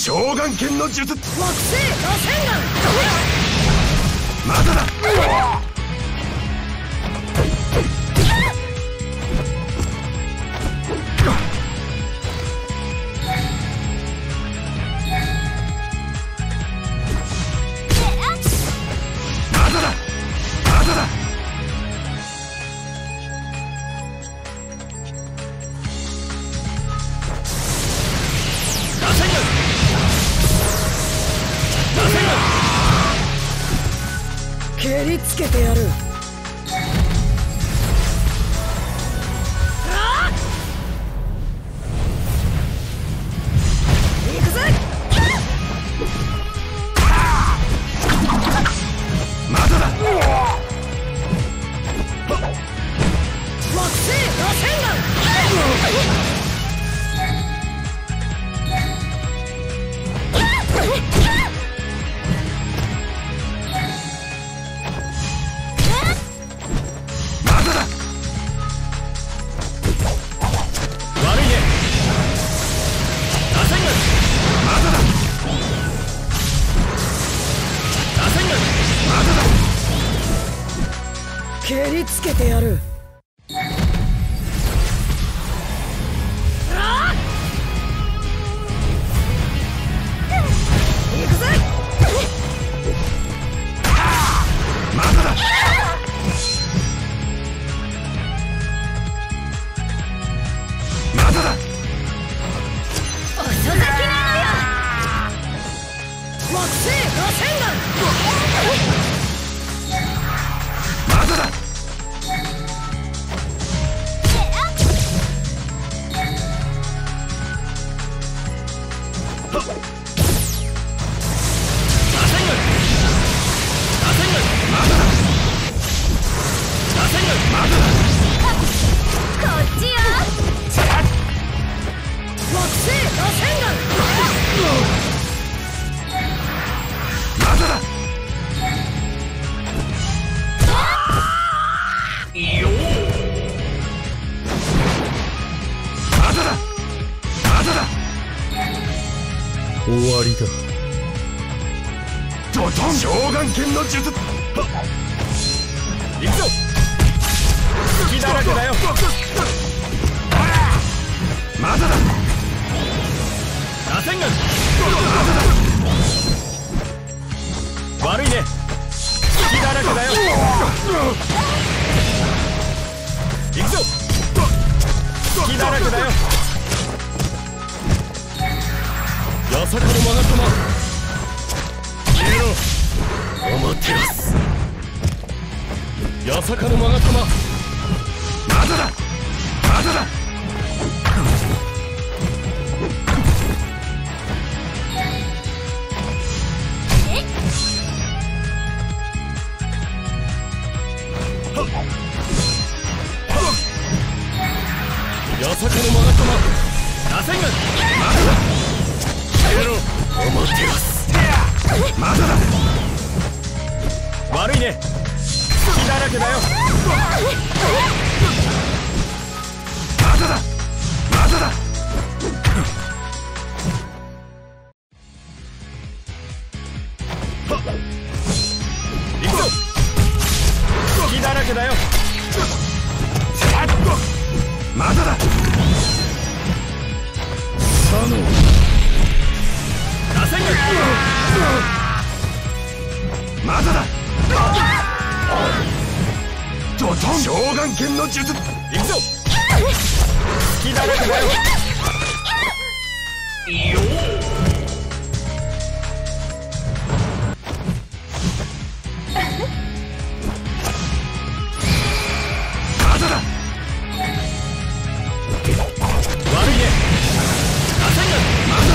上眼剣の術、木星螺旋丸、まだだ、まだだ、まだだ。蹴りつけてやる。行くぜ。まだだ。木星螺旋丸。蹴りつけてやる。まだだ。終わりだ。ドドン、召喚剣の術。行くぞ。隙だらけだよ。まだだ。螺旋丸。悪いね。隙だらけだよ。行くぞ。隙だらけだよ。やさかのマガトマ消えろおもてなす。やさかのマガトマまだだまだだ。やさかのマガトマ螺旋丸まだだ。思ってます。まだだ。悪いね。隙だらけだよ。まだだ。まだだ。行くぞ。隙だらけだよ。まだだ。頼む。まだだ。ドドン、召喚剣の術。行くぞ。隙だらけだよ。いよまだだ。悪いね。アセンガンまだだ。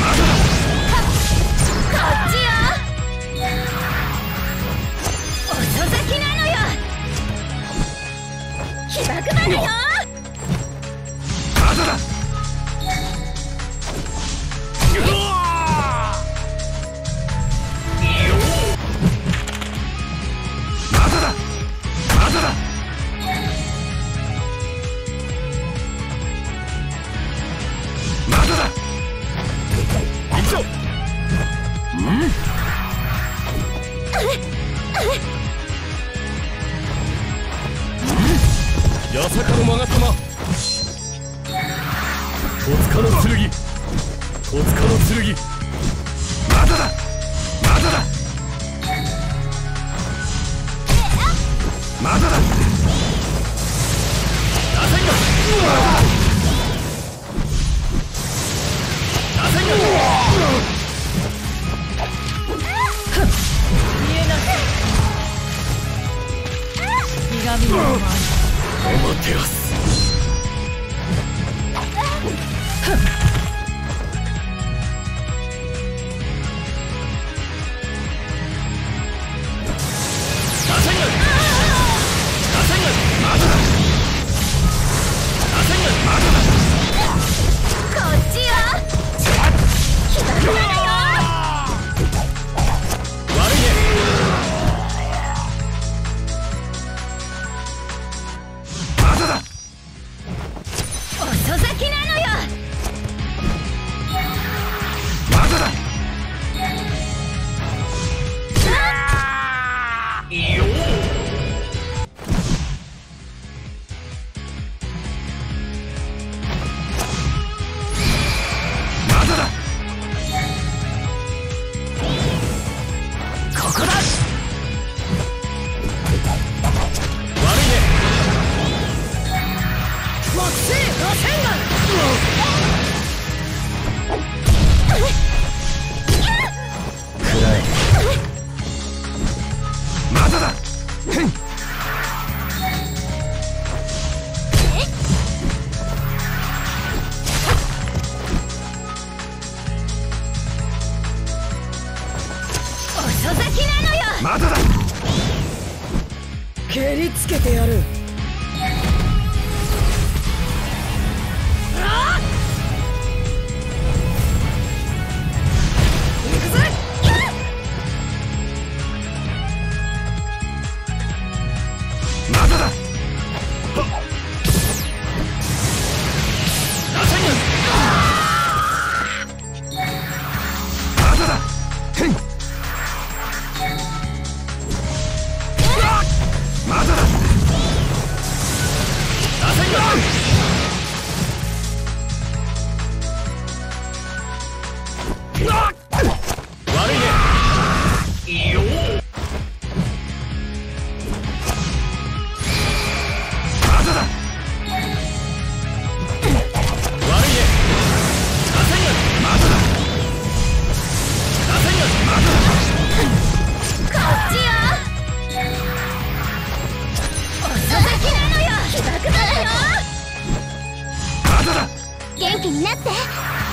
まだだ。こっちよ。遅咲きなのよ。起爆丸よ。まだだ。うわまだだ。まだだ。やさかのマガトマ。戸塚の剣。戸塚の剣。まだだ。まだだ。まだだ。螺旋丸。螺旋丸。おもてなす。まだだ。蹴りつけてやる。あっ、行くぜ。まだだ。あっ、元気になって。